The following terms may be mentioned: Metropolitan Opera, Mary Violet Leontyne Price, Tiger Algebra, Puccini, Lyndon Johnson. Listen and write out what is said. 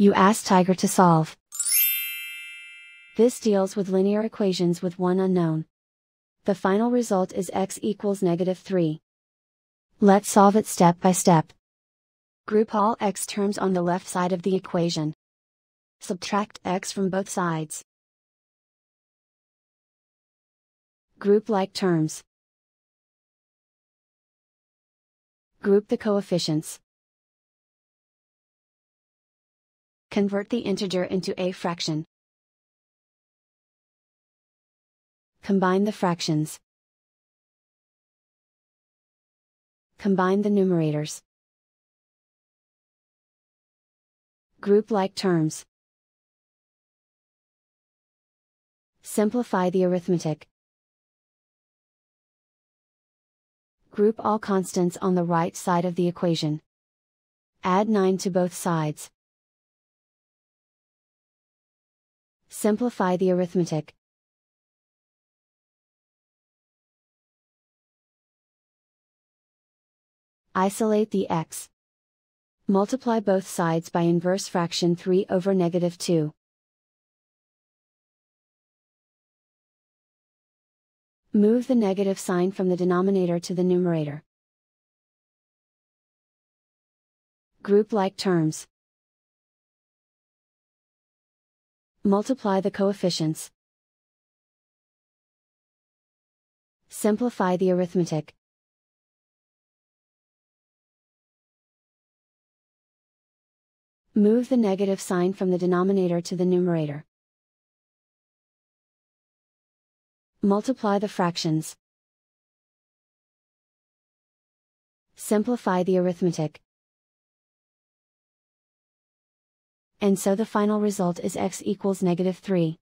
you ask Tiger to solve. This deals with linear equations with one unknown. The final result is x equals -3. Let's solve it step by step. Group all x terms on the left side of the equation. Subtract x from both sides. Group like terms. Group the coefficients. Convert the integer into a fraction. Combine the fractions. Combine the numerators. Group like terms. Simplify the arithmetic. Group all constants on the right side of the equation. Add 9 to both sides. Simplify the arithmetic. Isolate the x. Multiply both sides by inverse fraction 3 over -2. Move the negative sign from the denominator to the numerator. Group like terms. Multiply the coefficients. Simplify the arithmetic. Move the negative sign from the denominator to the numerator. Multiply the fractions. Simplify the arithmetic. And so the final result is x equals -3.